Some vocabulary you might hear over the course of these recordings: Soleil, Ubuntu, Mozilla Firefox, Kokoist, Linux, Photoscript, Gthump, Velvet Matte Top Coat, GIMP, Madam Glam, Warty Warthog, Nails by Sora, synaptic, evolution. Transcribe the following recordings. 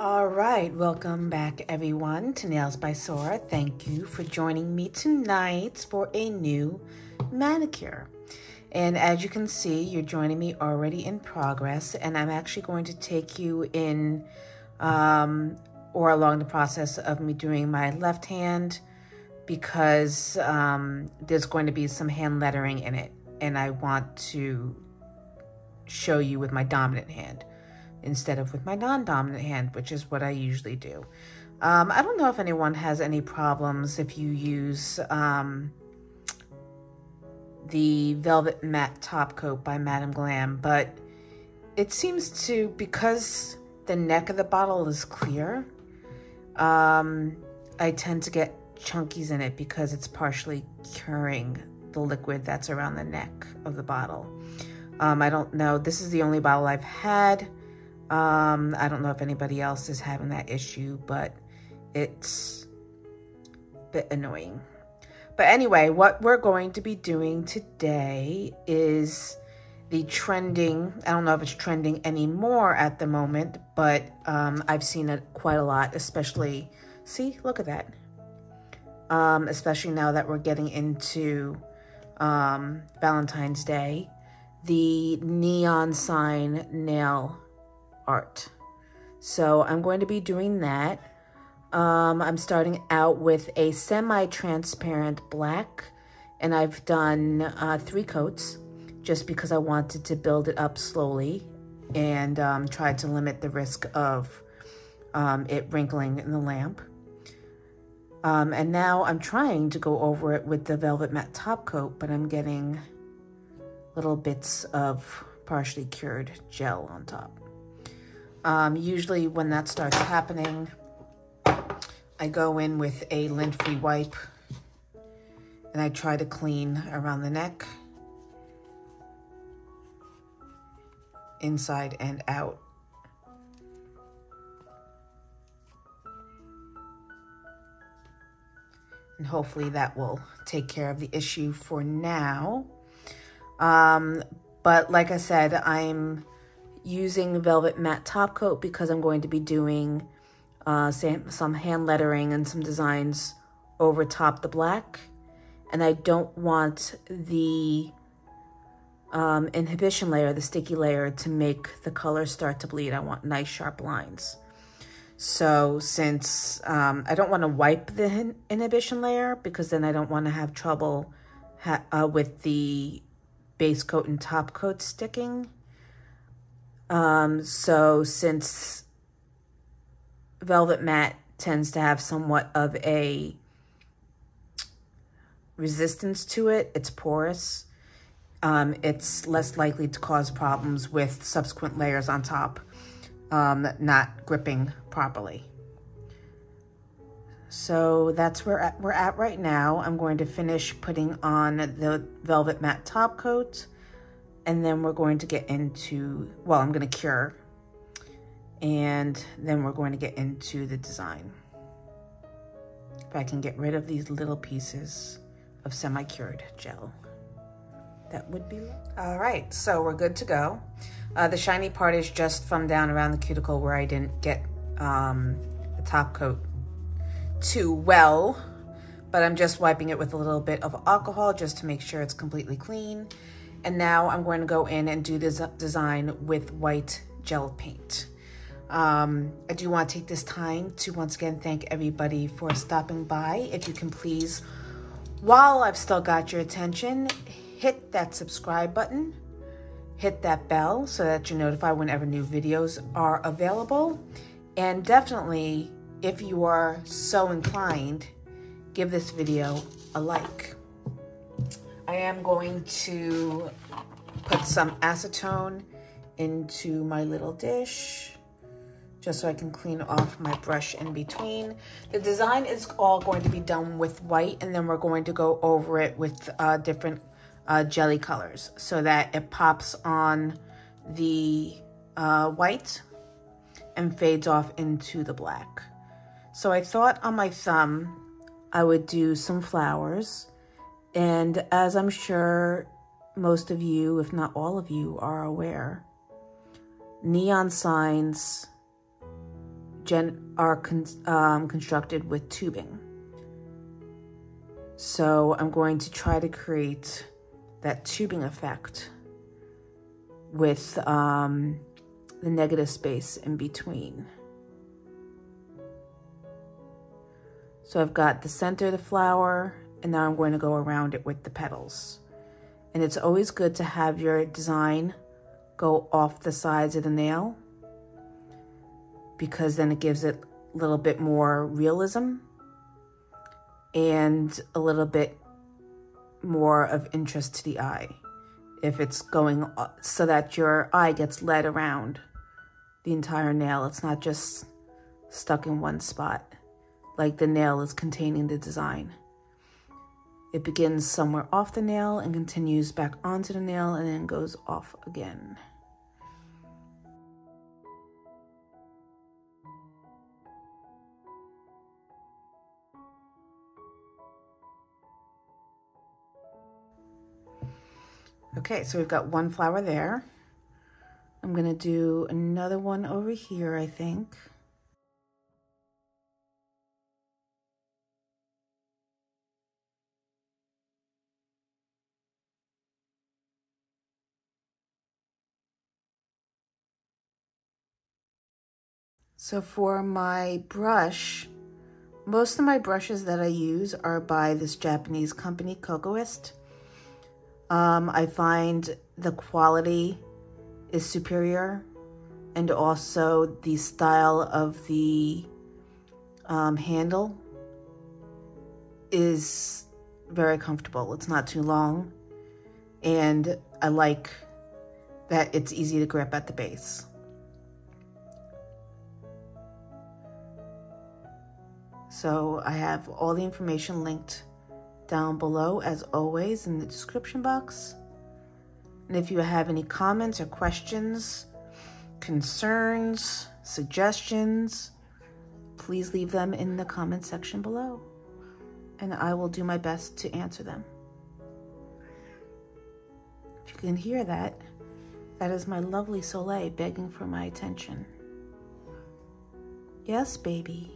All right, welcome back everyone to Nails by Sora. Thank you for joining me tonight for a new manicure. And as you can see, you're joining me already in progress, and I'm actually going to take you in or along the process of me doing my left hand because there's going to be some hand lettering in it, and I want to show you with my dominant hand instead of with my non-dominant hand, which is what I usually do. I don't know if anyone has any problems if you use the Velvet Matte Top Coat by Madam Glam, but it seems to, because the neck of the bottle is clear, I tend to get chunkies in it because it's partially curing the liquid that's around the neck of the bottle. I don't know, this is the only bottle I've had. I don't know if anybody else is having that issue, but it's a bit annoying. But anyway, what we're going to be doing today is the trending, I don't know if it's trending anymore at the moment, but I've seen it quite a lot, especially, see, look at that. Especially now that we're getting into Valentine's Day, the neon sign nail art. So I'm going to be doing that. I'm starting out with a semi-transparent black, and I've done 3 coats just because I wanted to build it up slowly and try to limit the risk of it wrinkling in the lamp. And now I'm trying to go over it with the Velvet Matte Top Coat, but I'm getting little bits of partially cured gel on top. Usually when that starts happening, I go in with a lint-free wipe and I try to clean around the neck, inside and out. And hopefully that will take care of the issue for now. But like I said, I'm using Velvet Matte Top Coat because I'm going to be doing some hand lettering and some designs over top the black. And I don't want the inhibition layer, the sticky layer, to make the color start to bleed. I want nice sharp lines. So since I don't want to wipe the inhibition layer because then I don't want to have trouble with the base coat and top coat sticking. So since Velvet Matte tends to have somewhat of a resistance to it, it's porous, it's less likely to cause problems with subsequent layers on top not gripping properly. So that's where we're at right now. I'm going to finish putting on the Velvet Matte Top Coat, and then we're going to get into, well, I'm going to cure, and then we're going to get into the design. If I can get rid of these little pieces of semi-cured gel, that would be it. All right, so we're good to go. The shiny part is just from down around the cuticle where I didn't get the top coat too well, but I'm just wiping it with a little bit of alcohol just to make sure it's completely clean. And now I'm going to go in and do this design with white gel paint. I do want to take this time to once again thank everybody for stopping by. If you can please, while I've still got your attention, hit that subscribe button, hit that bell so that you're notified whenever new videos are available. And definitely, if you are so inclined, give this video a like. I am going to put some acetone into my little dish just so I can clean off my brush in between. The design is all going to be done with white, and then we're going to go over it with different jelly colors so that it pops on the white and fades off into the black. So I thought on my thumb I would do some flowers, and as I'm sure most of you, if not all of you, are aware, neon signs gen are constructed with tubing. So I'm going to try to create that tubing effect with the negative space in between. So I've got the center of the flower, and now I'm going to go around it with the petals. And it's always good to have your design go off the sides of the nail, because then it gives it a little bit more realism and a little bit more of interest to the eye. If it's going so that your eye gets led around the entire nail, it's not just stuck in one spot, like the nail is containing the design. It begins somewhere off the nail and continues back onto the nail and then goes off again. Okay, so we've got one flower there. I'm gonna do another one over here, I think. So for my brush, most of my brushes that I use are by this Japanese company, Kokoist. I find the quality is superior, and also the style of the handle is very comfortable. It's not too long, and I like that it's easy to grip at the base. So I have all the information linked down below, as always, in the description box. And if you have any comments or questions, concerns, suggestions, please leave them in the comment section below, and I will do my best to answer them. If you can hear that, that is my lovely Soleil begging for my attention. Yes, baby.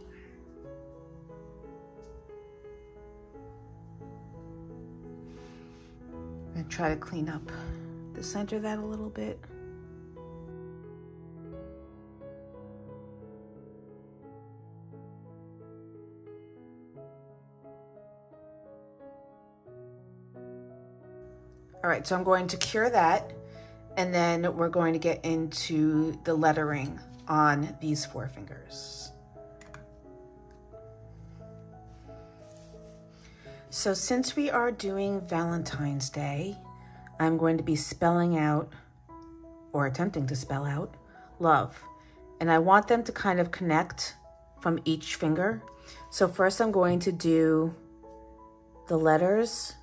And try to clean up the center of that a little bit. All right, so I'm going to cure that, and then we're going to get into the lettering on these four fingers. So since we are doing Valentine's Day, I'm going to be spelling out, or attempting to spell out, love. And I want them to kind of connect from each finger. So first I'm going to do the letters,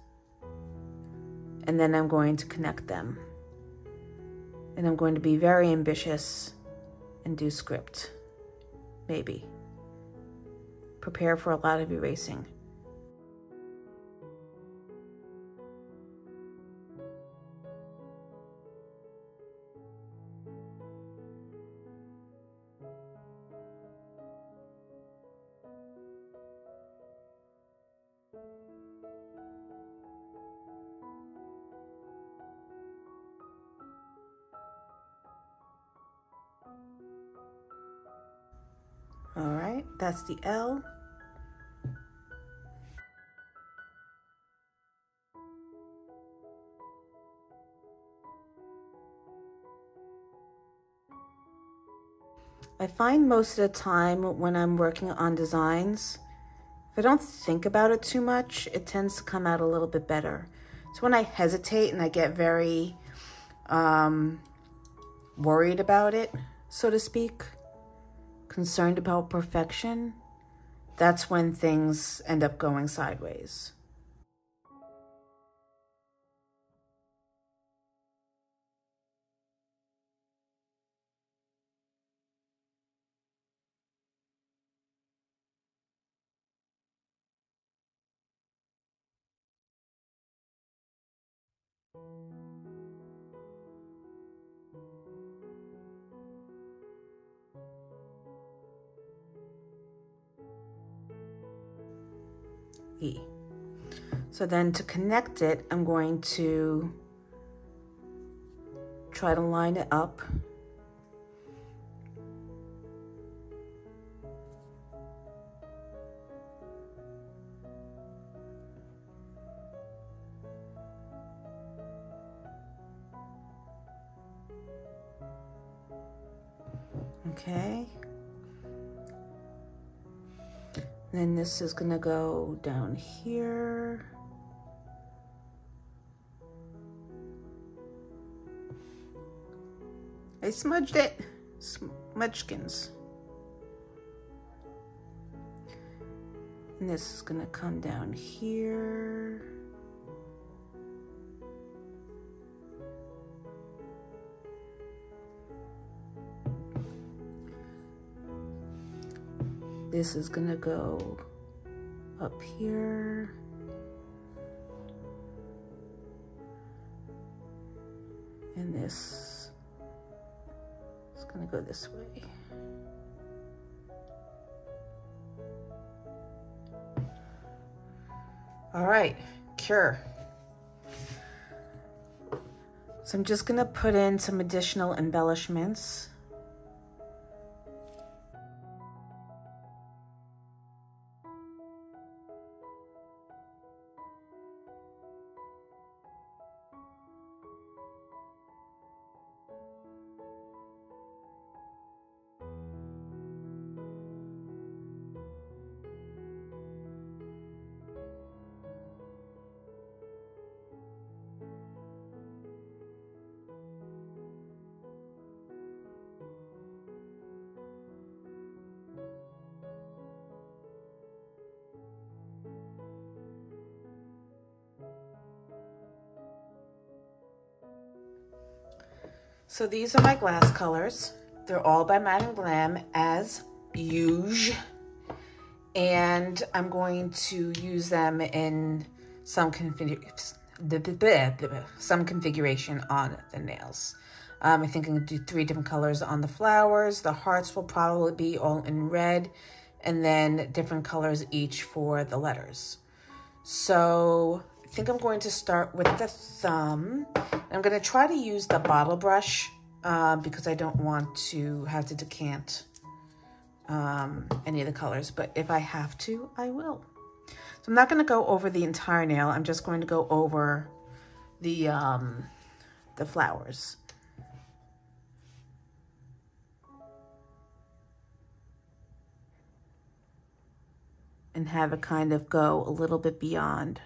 and then I'm going to connect them. And I'm going to be very ambitious and do script, maybe. Prepare for a lot of erasing. All right, that's the L. I find most of the time when I'm working on designs, if I don't think about it too much, it tends to come out a little bit better. So when I hesitate and I get very worried about it, so to speak, concerned about perfection, that's when things end up going sideways. E. So then to connect it, I'm going to try to line it up. Okay. Then this is gonna go down here. I smudged it, smudgekins. And this is gonna come down here. This is gonna go up here. And this is gonna go this way. All right, cure. So I'm just gonna put in some additional embellishments. So these are my glass colors. They're all by Madam Glam as usual. And I'm going to use them in some configuration on the nails. I think I'm gonna do 3 different colors on the flowers. The hearts will probably be all in red, and then different colors each for the letters. So I think I'm going to start with the thumb. I'm going to try to use the bottle brush because I don't want to have to decant any of the colors, but if I have to, I will. So I'm not going to go over the entire nail. I'm just going to go over the flowers. And have it kind of go a little bit beyond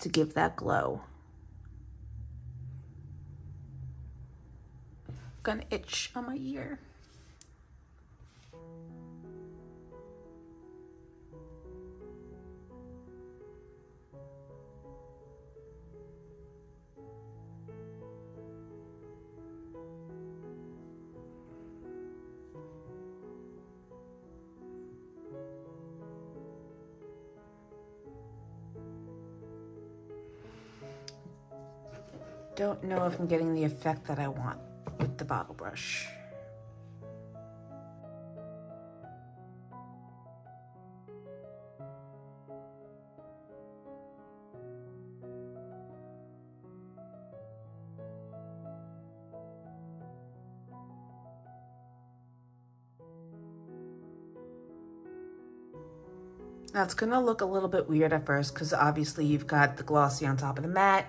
to give that glow. Gonna itch on my ear. Don't know if I'm getting the effect that I want with the bottle brush. Now it's gonna look a little bit weird at first because obviously you've got the glossy on top of the matte.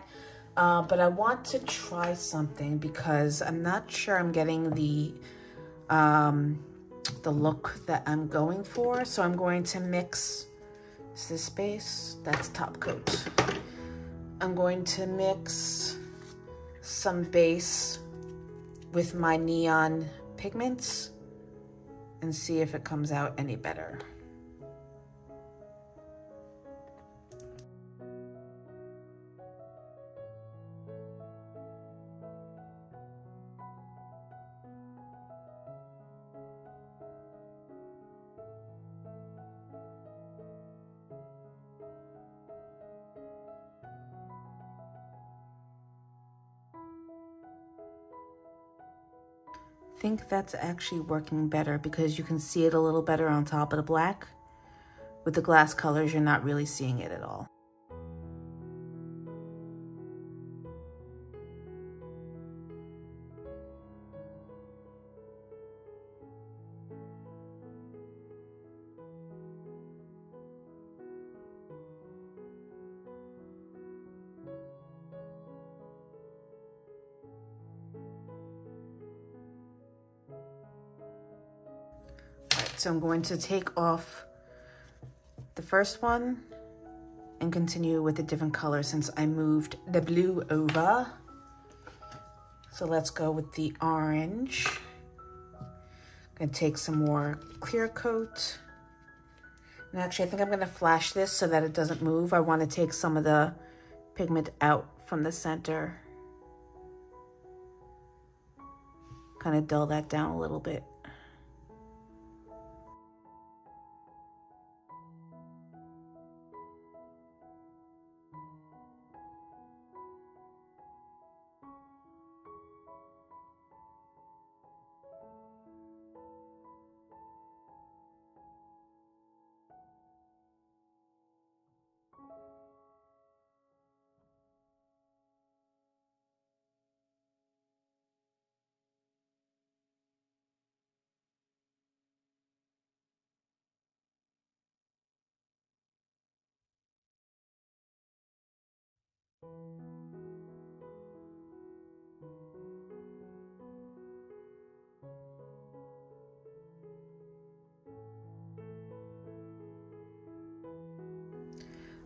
But I want to try something because I'm not sure I'm getting the look that I'm going for. So I'm going to mix, is this base? That's top coat. I'm going to mix some base with my neon pigments and see if it comes out any better. I think that's actually working better because you can see it a little better on top of the black. With the glass colors, you're not really seeing it at all. So I'm going to take off the first one and continue with a different color since I moved the blue over. So let's go with the orange. I'm going to take some more clear coat. And actually, I think I'm going to flash this so that it doesn't move. I want to take some of the pigment out from the center. Kind of dull that down a little bit.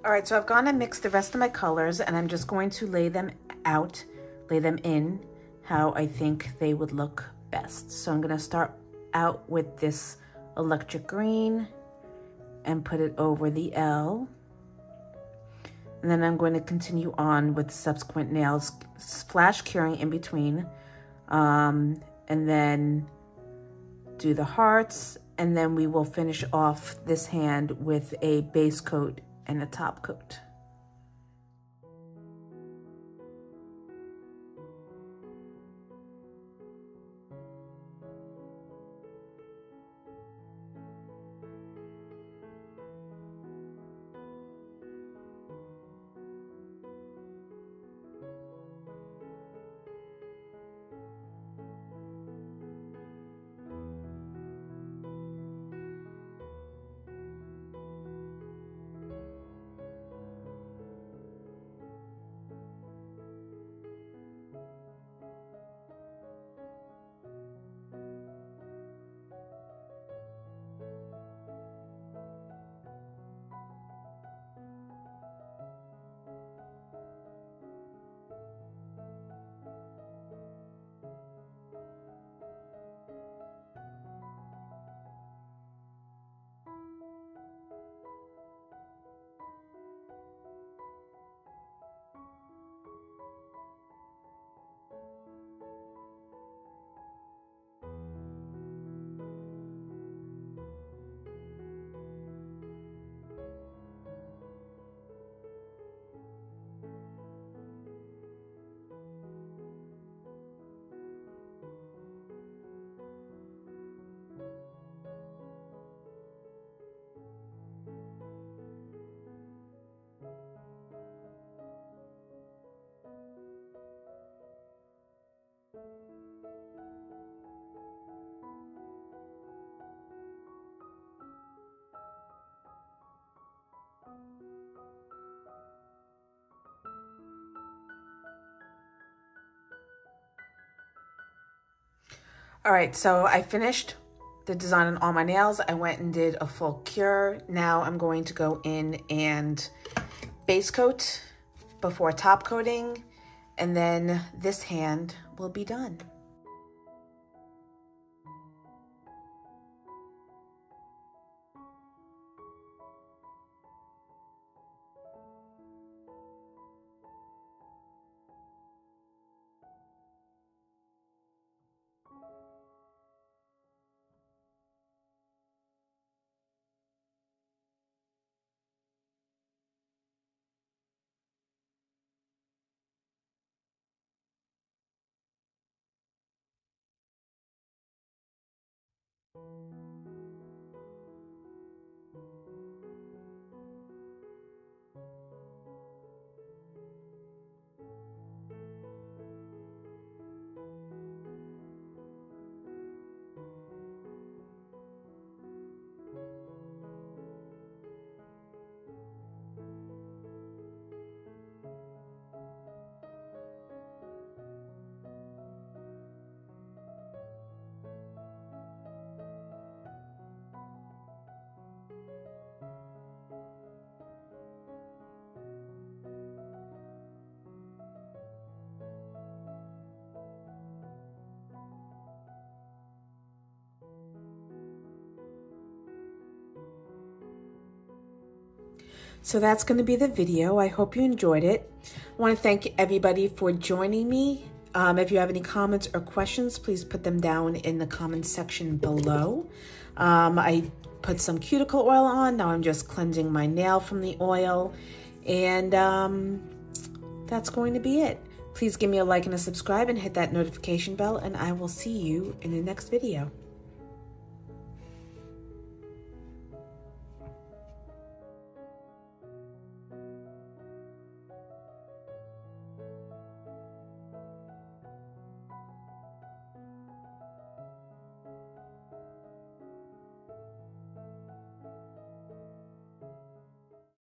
All right, so I've gone and mixed the rest of my colors, and I'm just going to lay them out, lay them in how I think they would look best. So I'm gonna start out with this electric green and put it over the L. And then I'm going to continue on with subsequent nails, flash curing in between, and then do the hearts. And then we will finish off this hand with a base coat and a top coat. All right, so I finished the design on all my nails. I went and did a full cure. Now I'm going to go in and base coat before top coating, and then this hand will be done. So that's going to be the video. I hope you enjoyed it. I want to thank everybody for joining me. If you have any comments or questions, please put them down in the comments section below. I put some cuticle oil on. Now I'm just cleansing my nail from the oil. And that's going to be it. Please give me a like and a subscribe and hit that notification bell. And I will see you in the next video.